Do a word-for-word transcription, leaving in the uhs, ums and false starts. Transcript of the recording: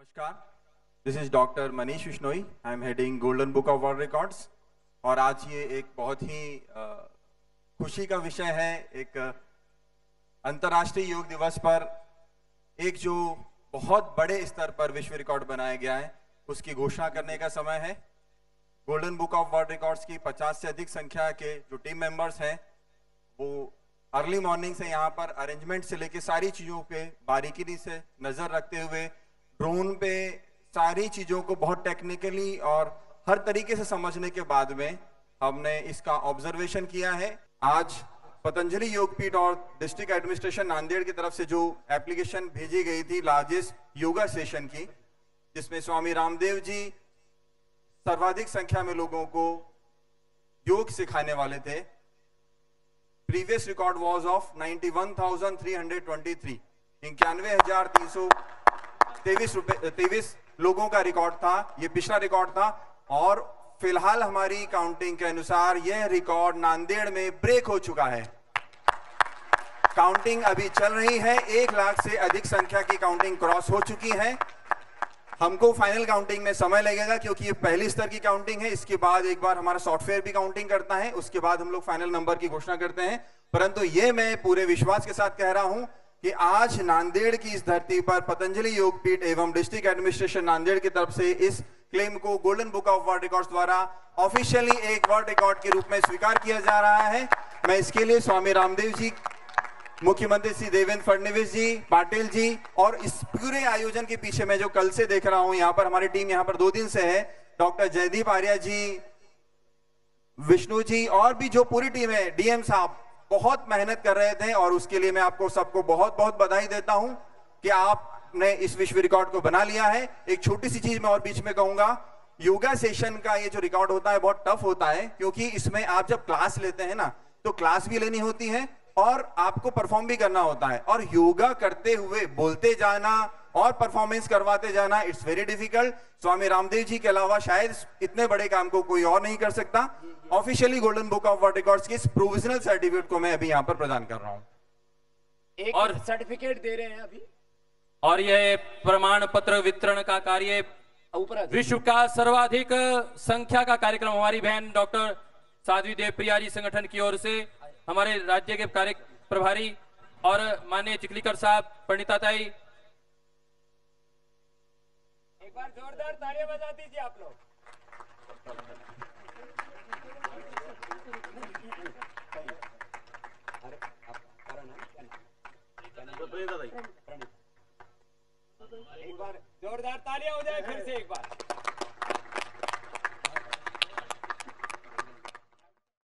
नमस्कार, this is doctor Manish Bishnoi. I am heading Golden Book of World Records और आज ये एक बहुत ही खुशी का विषय है। एक अंतर्राष्ट्रीय योग दिवस पर एक जो बहुत बड़े स्तर पर विश्व रिकॉर्ड बनाया गया है उसकी घोषणा करने का समय है। Golden Book of World Records की पचास से अधिक संख्या के जो टीम मेंबर्स हैं वो अर्ली मॉर्निंग से यहाँ पर अरेंजमेंट से लेके सारी चीज़ों पे बारीकी से नज़र रखते हुए ड्रोन पे सारी चीज़ों को बहुत टेक्निकली और हर तरीके से समझने के बाद में हमने इसका ऑब्जर्वेशन किया है। आज पतंजलि योग पीठ और डिस्ट्रिक्ट एडमिनिस्ट्रेशन नांदेड़ की तरफ से जो एप्लीकेशन भेजी गई थी लार्जेस्ट योगा सेशन की, जिसमें स्वामी रामदेव जी सर्वाधिक संख्या में लोगों को योग सिखाने वाले थे। Previous record was of ninety one thousand three hundred twenty three, इक्यानवे हजार तीन सौ तेईस रुपए तेईस लोगों का रिकॉर्ड था, ये पिछला रिकॉर्ड था। और फिलहाल हमारी काउंटिंग के अनुसार यह रिकॉर्ड नांदेड़ में ब्रेक हो चुका है। काउंटिंग अभी चल रही है, एक लाख से अधिक संख्या की काउंटिंग क्रॉस हो चुकी है। हमको फाइनल काउंटिंग में समय लगेगा क्योंकि ये पहली स्तर की काउंटिंग है। इसके बाद एक बार हमारा सॉफ्टवेयर भी काउंटिंग करता है, उसके बाद हम लोग फाइनल नंबर की घोषणा करते हैं। परंतु ये मैं पूरे विश्वास के साथ कह रहा हूं कि आज नांदेड़ की इस धरती पर पतंजलि योग पीठ एवं डिस्ट्रिक्ट एडमिनिस्ट्रेशन नांदेड़ की तरफ से इस क्लेम को Golden Book of World Record द्वारा ऑफिशियली एक वर्ल्ड रिकॉर्ड के रूप में स्वीकार किया जा रहा है। मैं इसके लिए स्वामी रामदेव जी, मुख्यमंत्री श्री देवेंद्र फडणवीस जी, पाटिल जी और इस पूरे आयोजन के पीछे मैं जो कल से देख रहा हूं, यहाँ पर हमारी टीम यहाँ पर दो दिन से है, डॉक्टर जयदीप आर्या जी, विष्णु जी और भी जो पूरी टीम है, डीएम साहब बहुत मेहनत कर रहे थे और उसके लिए मैं आपको सबको बहुत बहुत बधाई देता हूं कि आपने इस विश्व रिकॉर्ड को बना लिया है। एक छोटी सी चीज मैं और बीच में कहूंगा, योगा सेशन का ये जो रिकॉर्ड होता है बहुत टफ होता है क्योंकि इसमें आप जब क्लास लेते हैं ना तो क्लास भी लेनी होती है और आपको परफॉर्म भी करना होता है। और योगा करते हुए बोलते जाना और परफॉर्मेंस करवाते जाना, it's very difficult. Swami Ramdev ji के अलावा शायद इतने बड़े काम को कोई और नहीं कर सकता। Officially Golden Book of World Records की इस प्रोविजनल सर्टिफिकेट को मैं अभी यहाँ पर प्रदान कर रहा हूँ। एक और सर्टिफिकेट दे रहे हैं अभी, और यह प्रमाण पत्र वितरण का कार्य विश्व का सर्वाधिक संख्या का कार्यक्रम हमारी बहन डॉक्टर साध्वी देव प्रिया जी संगठन की ओर से, हमारे राज्य के कार्य प्रभारी और माननीय चिखलीकर साहब, पंडिता ताई, एक बार जोरदार तालियां बजा दीजिए आप लोग। एक बार जोरदार तालियां हो जाए फिर से एक बार।